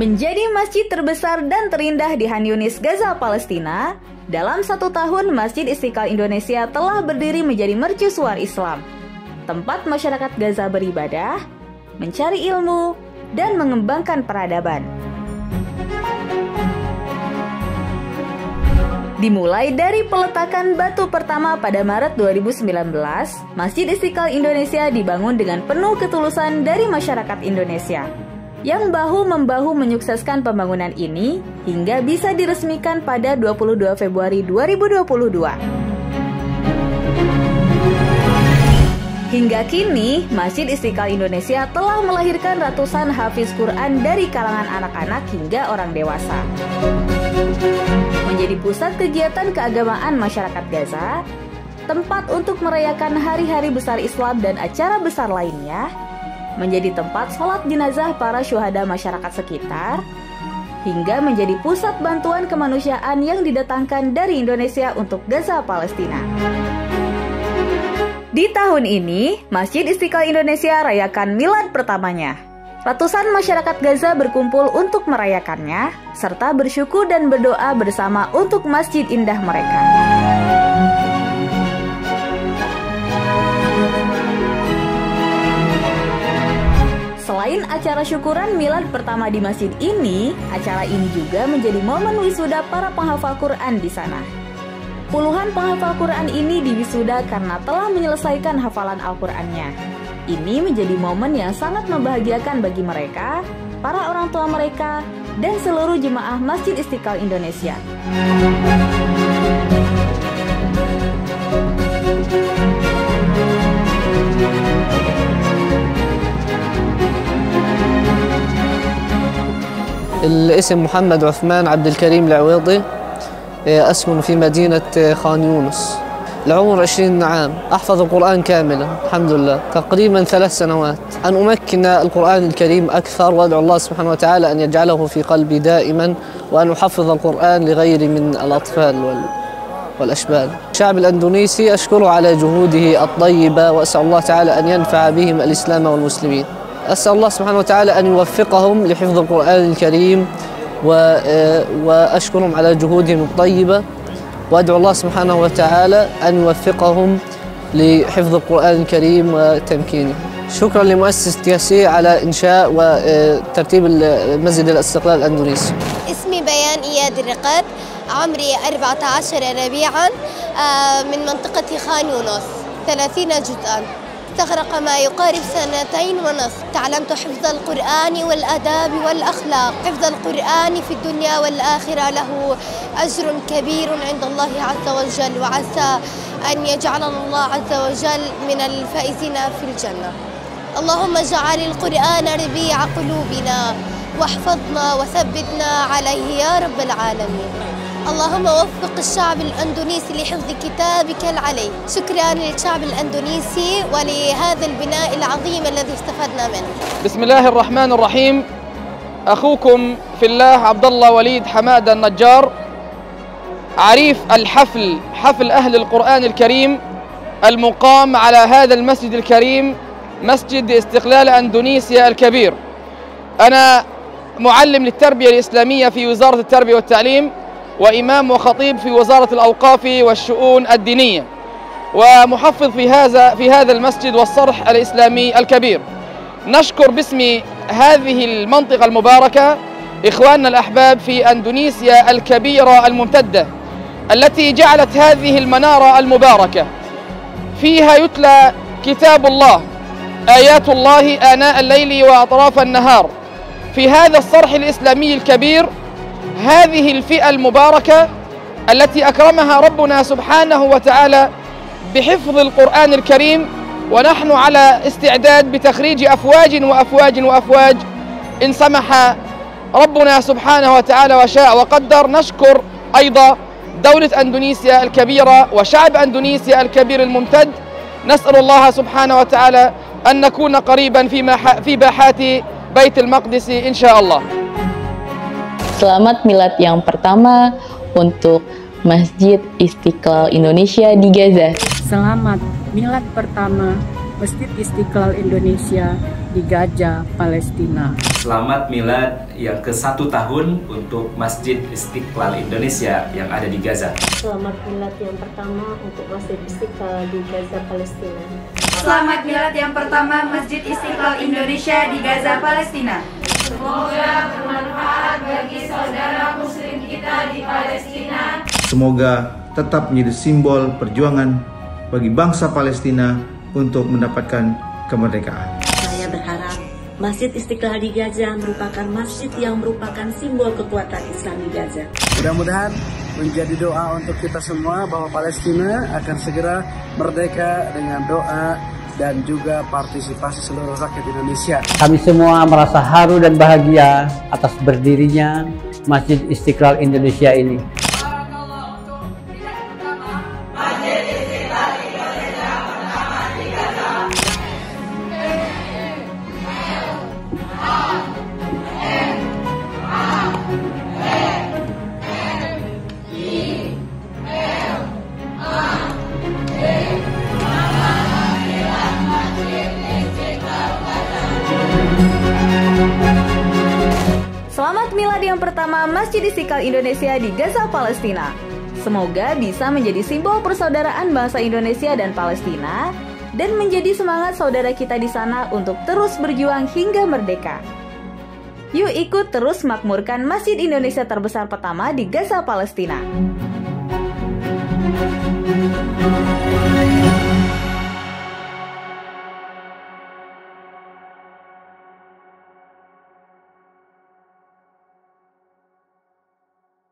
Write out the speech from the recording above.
Menjadi masjid terbesar dan terindah di Khan Yunis, Gaza, Palestina, dalam 1 tahun Masjid Istiqlal Indonesia telah berdiri menjadi mercusuar Islam, tempat masyarakat Gaza beribadah, mencari ilmu, dan mengembangkan peradaban. Dimulai dari peletakan batu pertama pada Maret 2019, Masjid Istiqlal Indonesia dibangun dengan penuh ketulusan dari masyarakat Indonesia, yang bahu-membahu menyukseskan pembangunan ini hingga bisa diresmikan pada 22 Februari 2022. Hingga kini, Masjid Istiqlal Indonesia telah melahirkan ratusan hafiz Quran dari kalangan anak-anak hingga orang dewasa. Menjadi pusat kegiatan keagamaan masyarakat Gaza, tempat untuk merayakan hari-hari besar Islam dan acara besar lainnya, menjadi tempat sholat jenazah para syuhada masyarakat sekitar, hingga menjadi pusat bantuan kemanusiaan yang didatangkan dari Indonesia untuk Gaza, Palestina. Di tahun ini, Masjid Istiqlal Indonesia rayakan milad pertamanya. Ratusan masyarakat Gaza berkumpul untuk merayakannya, serta bersyukur dan berdoa bersama untuk masjid indah mereka. Selain acara syukuran milad pertama di masjid ini, acara ini juga menjadi momen wisuda para penghafal Quran di sana. Puluhan penghafal Quran ini diwisuda karena telah menyelesaikan hafalan Al-Qurannya. Ini menjadi momen yang sangat membahagiakan bagi mereka, para orang tua mereka, dan seluruh jemaah Masjid Istiqlal Indonesia. الاسم محمد عثمان عبد الكريم العويضي أسكن في مدينة خان يونس العمر 20 عام أحفظ القرآن كاملا الحمد لله تقريبا 3 سنوات أن أمكن القرآن الكريم أكثر وأدعو الله سبحانه وتعالى أن يجعله في قلبي دائما وأن أحفظ القرآن لغيري من الأطفال والأشبال الشعب الأندونيسي أشكره على جهوده الطيبة وأسأل الله تعالى أن ينفع بهم الإسلام والمسلمين أسأل الله سبحانه وتعالى أن يوفقهم لحفظ القرآن الكريم وأشكرهم على جهودهم الطيبة وأدعو الله سبحانه وتعالى أن يوفقهم لحفظ القرآن الكريم وتمكينه شكرا لمؤسسة ياسي على إنشاء وترتيب مسجد الاستقلال الأندونيسي اسمي بيان إياد الرقاد عمري 14 ربيعا من منطقة خان يونس 30 جزءا استغرق ما يقارب 2.5 سنين. تعلمت حفظ القرآن والآداب والأخلاق. حفظ القرآن في الدنيا والآخرة له أجر كبير عند الله عز وجل وعسى أن يجعلنا الله عز وجل من الفائزين في الجنة. اللهم اجعل القرآن ربيع قلوبنا واحفظنا وثبتنا عليه يا رب العالمين. اللهم وفق الشعب الأندونيسي لحفظ كتابك العلي. شكرا للشعب الأندونيسي ولهذا البناء العظيم الذي استفدنا منه. بسم الله الرحمن الرحيم. أخوكم في الله عبد الله وليد حمادة النجار عريف الحفل حفل أهل القرآن الكريم المقام على هذا المسجد الكريم مسجد استقلال أندونيسيا الكبير. أنا معلم للتربية الإسلامية في وزارة التربية والتعليم وإمام وخطيب في وزارة الأوقاف والشؤون الدينية ومحفظ في هذا المسجد والصرح الإسلامي الكبير. نشكر باسم هذه المنطقة المباركة إخواننا الأحباب في أندونيسيا الكبيرة الممتدة التي جعلت هذه المنارة المباركة فيها يتلى كتاب الله آيات الله آناء الليل وأطراف النهار. في هذا الصرح الإسلامي الكبير هذه الفئة المباركة التي أكرمها ربنا سبحانه وتعالى بحفظ القرآن الكريم ونحن على استعداد بتخريج أفواج وأفواج وأفواج إن سمح ربنا سبحانه وتعالى وشاء وقدر. نشكر أيضا دولة أندونيسيا الكبيرة وشعب أندونيسيا الكبير الممتد. نسأل الله سبحانه وتعالى أن نكون قريبا في باحات بيت المقدس إن شاء الله. Selamat milad yang pertama untuk Masjid Istiqlal Indonesia di Gaza. Selamat Milad pertama Masjid Istiqlal Indonesia di Gaza, Palestina. Selamat Milad yang ke-1 tahun untuk Masjid Istiqlal Indonesia yang ada di Gaza. Selamat Milad yang pertama untuk Masjid Istiqlal di Gaza, Palestina. Selamat Milad yang pertama Masjid Istiqlal Indonesia di Gaza, Palestina. Semoga bermanfaat bagi saudara muslim kita di Palestina. Semoga tetap menjadi simbol perjuangan bagi bangsa Palestina untuk mendapatkan kemerdekaan. Saya berharap Masjid Istiqlal di Gaza merupakan masjid yang merupakan simbol kekuatan Islam di Gaza. Mudah-mudahan menjadi doa untuk kita semua bahwa Palestina akan segera merdeka dengan doa dan juga partisipasi seluruh rakyat Indonesia. Kami semua merasa haru dan bahagia atas berdirinya Masjid Istiqlal Indonesia ini. Selamat Milad yang pertama Masjid Istiqlal Indonesia di Gaza, Palestina. Semoga bisa menjadi simbol persaudaraan bangsa Indonesia dan Palestina dan menjadi semangat saudara kita di sana untuk terus berjuang hingga merdeka. Yuk ikut terus makmurkan Masjid Indonesia terbesar pertama di Gaza, Palestina.